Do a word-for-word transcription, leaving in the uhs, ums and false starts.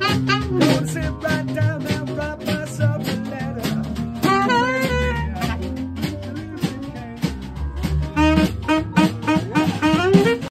Don't sit back down.